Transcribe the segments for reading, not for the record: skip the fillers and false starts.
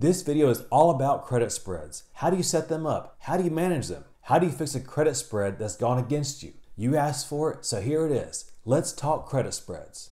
This video is all about credit spreads. How do you set them up? How do you manage them? How do you fix a credit spread that's gone against you? You asked for it, so here it is. Let's talk credit spreads.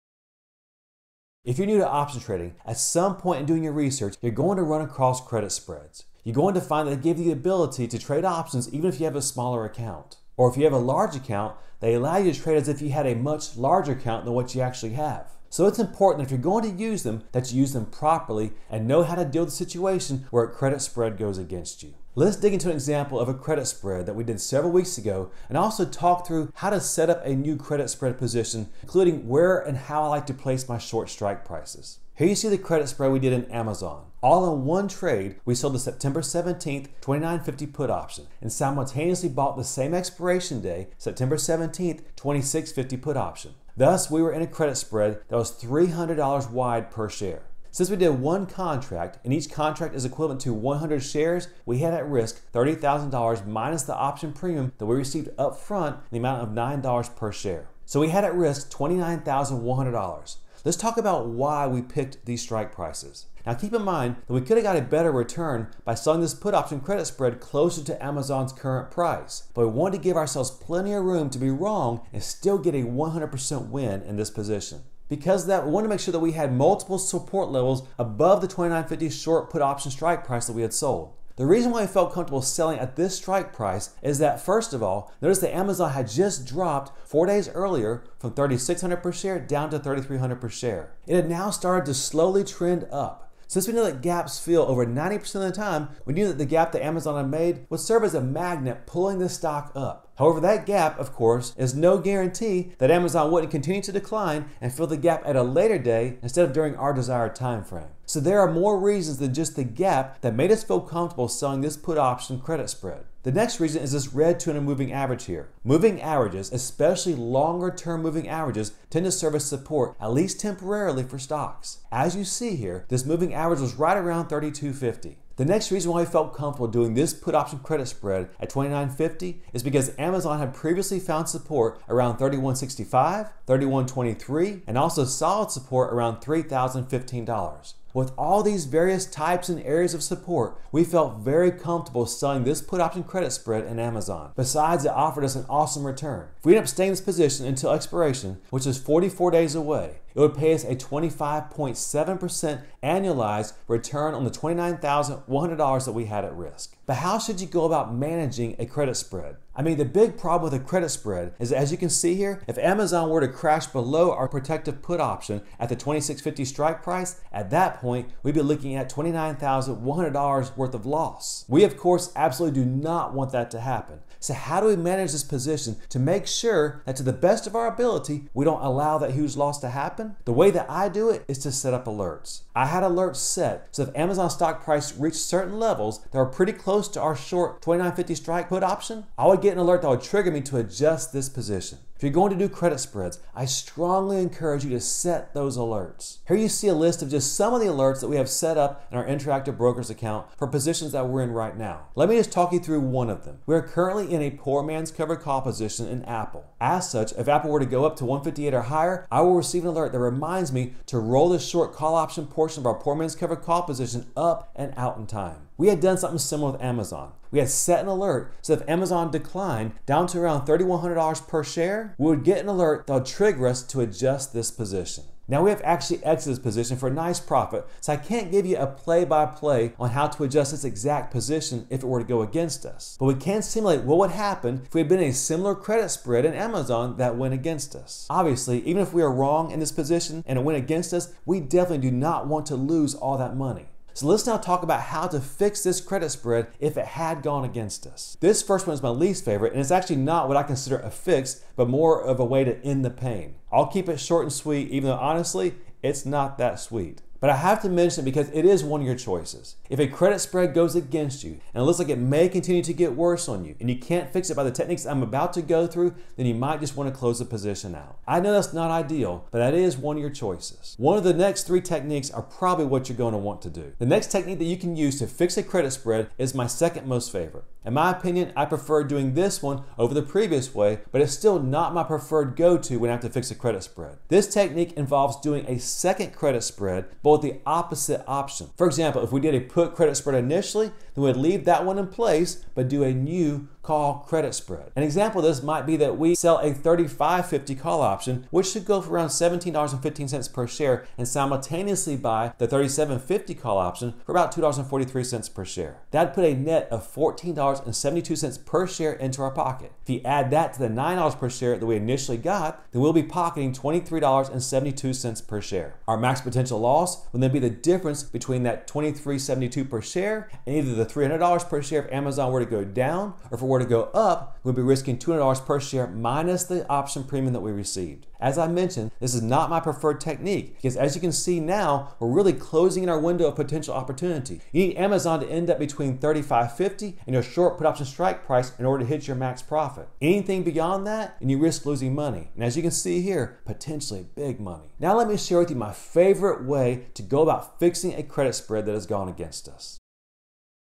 If you're new to option trading, at some point in doing your research, you're going to run across credit spreads. You're going to find that they give you the ability to trade options even if you have a smaller account. Or if you have a large account, they allow you to trade as if you had a much larger account than what you actually have. So it's important if you're going to use them that you use them properly and know how to deal with the situation where a credit spread goes against you. Let's dig into an example of a credit spread that we did several weeks ago and also talk through how to set up a new credit spread position, including where and how I like to place my short strike prices. Here you see the credit spread we did in Amazon. All in one trade, we sold the September 17th, 2950 put option and simultaneously bought the same expiration day, September 17th, 2650 put option. Thus, we were in a credit spread that was $300 wide per share. Since we did one contract, and each contract is equivalent to 100 shares, we had at risk $30,000 minus the option premium that we received up front, the amount of $9 per share. So we had at risk $29,100. Let's talk about why we picked these strike prices. Now keep in mind that we could have got a better return by selling this put option credit spread closer to Amazon's current price, but we wanted to give ourselves plenty of room to be wrong and still get a 100% win in this position. Because of that, we wanted to make sure that we had multiple support levels above the 2950 short put option strike price that we had sold. The reason why we felt comfortable selling at this strike price is that, first of all, notice that Amazon had just dropped 4 days earlier from $3,600 per share down to $3,300 per share. It had now started to slowly trend up. Since we know that gaps fill over 90% of the time, we knew that the gap that Amazon had made would serve as a magnet pulling the stock up. However, that gap, of course, is no guarantee that Amazon wouldn't continue to decline and fill the gap at a later day instead of during our desired time frame. So there are more reasons than just the gap that made us feel comfortable selling this put option credit spread. The next reason is this red 200 moving average here. Moving averages, especially longer term moving averages, tend to serve as support, at least temporarily, for stocks. As you see here, this moving average was right around 3250. The next reason why we felt comfortable doing this put option credit spread at 2950 is because Amazon had previously found support around 3165, 3123, and also solid support around $3,015. With all these various types and areas of support, we felt very comfortable selling this put option credit spread in Amazon. Besides, it offered us an awesome return. If we end up staying in this position until expiration, which is 44 days away, it would pay us a 25.7% annualized return on the $29,100 that we had at risk. But how should you go about managing a credit spread? I mean, the big problem with a credit spread is, as you can see here, if Amazon were to crash below our protective put option at the 2650 strike price, at that point, we'd be looking at $29,100 worth of loss. We, of course, absolutely do not want that to happen. So how do we manage this position to make sure that, to the best of our ability, we don't allow that huge loss to happen? The way that I do it is to set up alerts. I had alerts set so if Amazon stock price reached certain levels that were pretty close to our short 2950 strike put option, I would get an alert that would trigger me to adjust this position. If you're going to do credit spreads, I strongly encourage you to set those alerts. Here you see a list of just some of the alerts that we have set up in our Interactive Brokers account for positions that we're in right now. Let me just talk you through one of them. We are currently in a poor man's covered call position in Apple. As such, if Apple were to go up to 158 or higher, I will receive an alert that reminds me to roll the short call option portion of our poor man's covered call position up and out in time. We had done something similar with Amazon. We had set an alert so if Amazon declined down to around $3,100 per share, we would get an alert that would trigger us to adjust this position. Now we have actually exited this position for a nice profit, so I can't give you a play-by-play on how to adjust this exact position if it were to go against us. But we can simulate what would happen if we had been in a similar credit spread in Amazon that went against us. Obviously, even if we are wrong in this position and it went against us, we definitely do not want to lose all that money. So let's now talk about how to fix this credit spread if it had gone against us. This first one is my least favorite, and it's actually not what I consider a fix, but more of a way to end the pain. I'll keep it short and sweet, even though honestly, it's not that sweet. But I have to mention it because it is one of your choices. If a credit spread goes against you, and it looks like it may continue to get worse on you, and you can't fix it by the techniques I'm about to go through, then you might just want to close the position out. I know that's not ideal, but that is one of your choices. One of the next three techniques are probably what you're going to want to do. The next technique that you can use to fix a credit spread is my second most favorite. In my opinion, I prefer doing this one over the previous way, but it's still not my preferred go-to when I have to fix a credit spread. This technique involves doing a second credit spread, both or the opposite option. For example, if we did a put credit spread initially, then we'd leave that one in place, but do a new call credit spread. An example of this might be that we sell a 35.50 call option, which should go for around $17.15 per share, and simultaneously buy the 37.50 call option for about $2.43 per share. That'd put a net of $14.72 per share into our pocket. If you add that to the $9 per share that we initially got, then we'll be pocketing $23.72 per share. Our max potential loss will then be the difference between that $23.72 per share and either the $300 per share if Amazon were to go down, or if it were to go up, we'd be risking $200 per share minus the option premium that we received. As I mentioned, this is not my preferred technique because, as you can see now, we're really closing in our window of potential opportunity. You need Amazon to end up between $35.50 and your short put option strike price in order to hit your max profit. Anything beyond that, and you risk losing money. And as you can see here, potentially big money. Now let me share with you my favorite way to go about fixing a credit spread that has gone against us.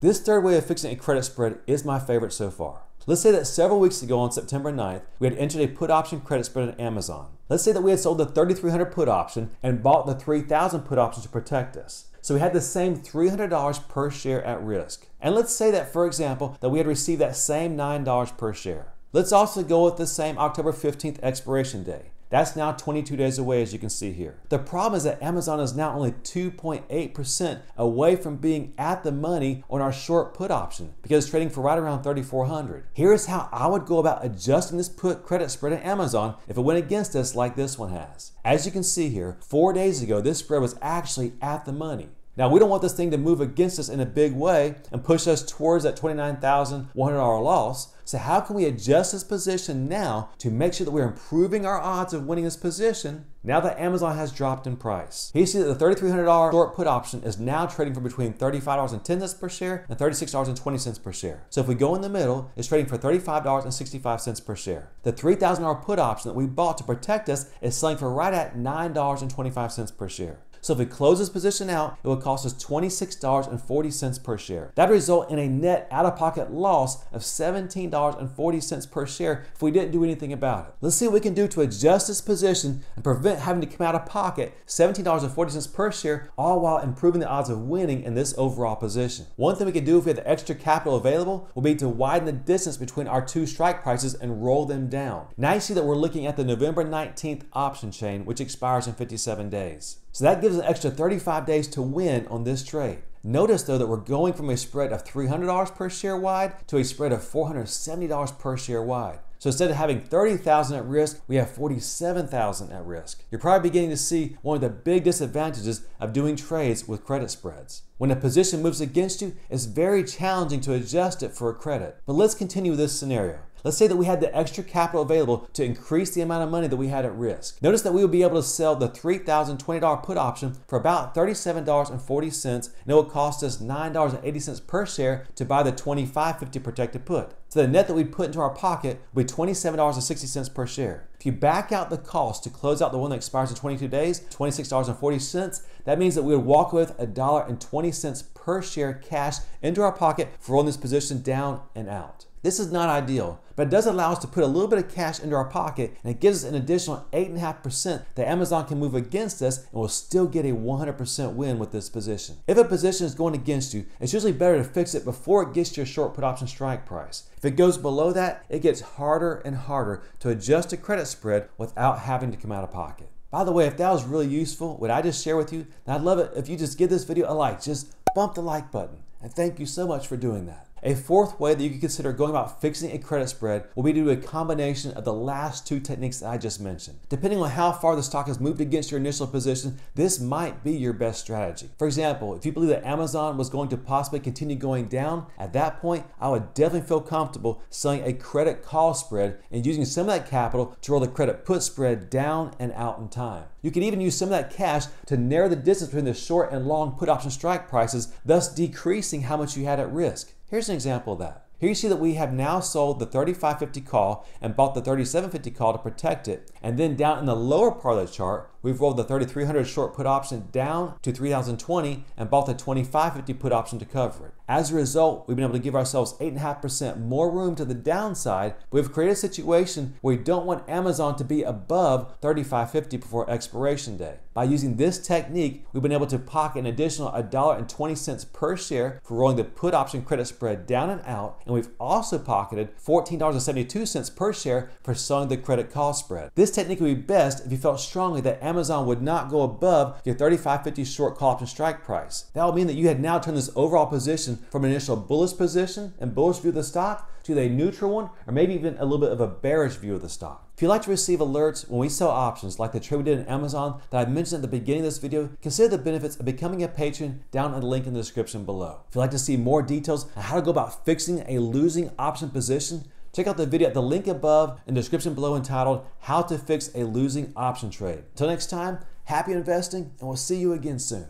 This third way of fixing a credit spread is my favorite so far. Let's say that several weeks ago on September 9th, we had entered a put option credit spread on Amazon. Let's say that we had sold the 3,300 put option and bought the 3,000 put option to protect us. So we had the same $300 per share at risk. And let's say that, for example, that we had received that same $9 per share. Let's also go with the same October 15th expiration day. That's now 22 days away, as you can see here. The problem is that Amazon is now only 2.8% away from being at the money on our short put option because it's trading for right around $3,400. Here is how I would go about adjusting this put credit spread at Amazon if it went against us like this one has. As you can see here, 4 days ago, this spread was actually at the money. Now, we don't want this thing to move against us in a big way and push us towards that $29,100 loss. So how can we adjust this position now to make sure that we're improving our odds of winning this position now that Amazon has dropped in price? Here you see that the $3,300 short put option is now trading for between $35.10 per share and $36.20 per share. So if we go in the middle, it's trading for $35.65 per share. The $3,000 put option that we bought to protect us is selling for right at $9.25 per share. So if we close this position out, it would cost us $26.40 per share. That would result in a net out-of-pocket loss of $17.40 per share if we didn't do anything about it. Let's see what we can do to adjust this position and prevent having to come out of pocket $17.40 per share, all while improving the odds of winning in this overall position. One thing we can do if we have the extra capital available will be to widen the distance between our two strike prices and roll them down. Now you see that we're looking at the November 19th option chain, which expires in 57 days. So that gives us an extra 35 days to win on this trade. Notice though that we're going from a spread of $300 per share wide to a spread of $470 per share wide. So instead of having $30,000 at risk, we have $47,000 at risk. You're probably beginning to see one of the big disadvantages of doing trades with credit spreads. When a position moves against you, it's very challenging to adjust it for a credit. But let's continue this scenario. Let's say that we had the extra capital available to increase the amount of money that we had at risk. Notice that we would be able to sell the $3,020 put option for about $37.40, and it would cost us $9.80 per share to buy the $25.50 protected put. So the net that we put into our pocket would be $27.60 per share. If you back out the cost to close out the one that expires in 22 days, $26.40, that means that we would walk with $1.20 per share cash into our pocket for rolling this position down and out. This is not ideal, but it does allow us to put a little bit of cash into our pocket, and it gives us an additional 8.5% that Amazon can move against us, and we'll still get a 100% win with this position. If a position is going against you, it's usually better to fix it before it gets to your short put option strike price. If it goes below that, it gets harder and harder to adjust a credit spread without having to come out of pocket. By the way, if that was really useful, what I just shared with you, I'd love it if you just give this video a like. Just bump the like button, and thank you so much for doing that. A fourth way that you could consider going about fixing a credit spread will be to do a combination of the last two techniques that I just mentioned. Depending on how far the stock has moved against your initial position, this might be your best strategy. For example, if you believe that Amazon was going to possibly continue going down, at that point, I would definitely feel comfortable selling a credit call spread and using some of that capital to roll the credit put spread down and out in time. You could even use some of that cash to narrow the distance between the short and long put option strike prices, thus decreasing how much you had at risk. Here's an example of that. Here you see that we have now sold the 35.50 call and bought the 37.50 call to protect it. And then down in the lower part of the chart, We've rolled the 3,300 short put option down to 3,020 and bought the 2,550 put option to cover it. As a result, we've been able to give ourselves 8.5% more room to the downside. We've created a situation where we don't want Amazon to be above 3,550 before expiration day. By using this technique, we've been able to pocket an additional $1.20 per share for rolling the put option credit spread down and out, and we've also pocketed $14.72 per share for selling the credit call spread. This technique would be best if you felt strongly that Amazon would not go above your 3,550 short call option strike price. That would mean that you had now turned this overall position from an initial bullish position and bullish view of the stock to a neutral one, or maybe even a little bit of a bearish view of the stock. If you'd like to receive alerts when we sell options like the trade we did in Amazon that I mentioned at the beginning of this video, consider the benefits of becoming a patron down at the link in the description below. If you'd like to see more details on how to go about fixing a losing option position, check out the video at the link above and description below entitled How to Fix a Losing Option Trade. Until next time, happy investing, and we'll see you again soon.